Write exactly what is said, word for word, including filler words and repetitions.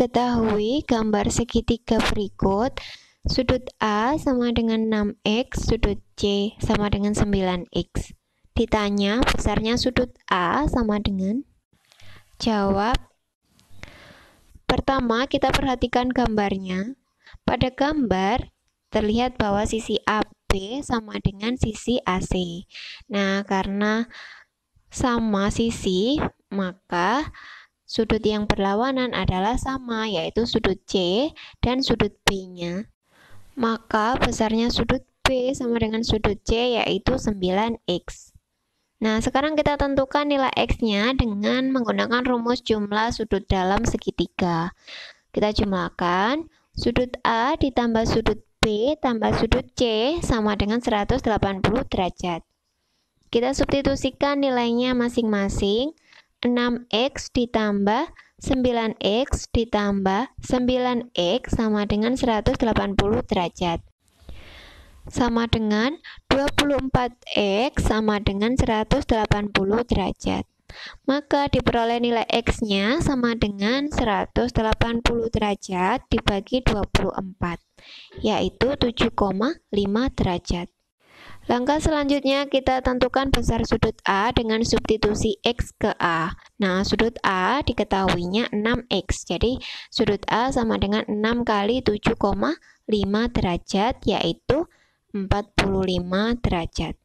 Ketahui gambar segitiga berikut, sudut A sama dengan enam X, sudut C sama dengan sembilan X. Ditanya besarnya sudut A sama dengan, jawab. Pertama, kita perhatikan gambarnya. Pada gambar, terlihat bahwa sisi A B sama dengan sisi A C. Nah, karena sama sisi, maka sudut yang berlawanan adalah sama, yaitu sudut C dan sudut B-nya. Maka besarnya sudut B sama dengan sudut C, yaitu sembilan X. Nah, sekarang kita tentukan nilai X-nya dengan menggunakan rumus jumlah sudut dalam segitiga. Kita jumlahkan sudut A ditambah sudut B tambah sudut C sama dengan seratus delapan puluh derajat. Kita substitusikan nilainya masing-masing. enam X ditambah sembilan X ditambah sembilan X sama dengan seratus delapan puluh derajat, sama dengan dua puluh empat X sama dengan seratus delapan puluh derajat. Maka diperoleh nilai X-nya sama dengan seratus delapan puluh derajat dibagi dua puluh empat, yaitu tujuh koma lima derajat. Langkah selanjutnya, kita tentukan besar sudut A dengan substitusi X ke A. Nah, sudut A diketahuinya enam X, jadi sudut A sama dengan enam kali tujuh koma lima derajat, yaitu empat puluh lima derajat.